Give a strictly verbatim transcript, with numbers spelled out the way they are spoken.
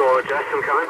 Score address incoming.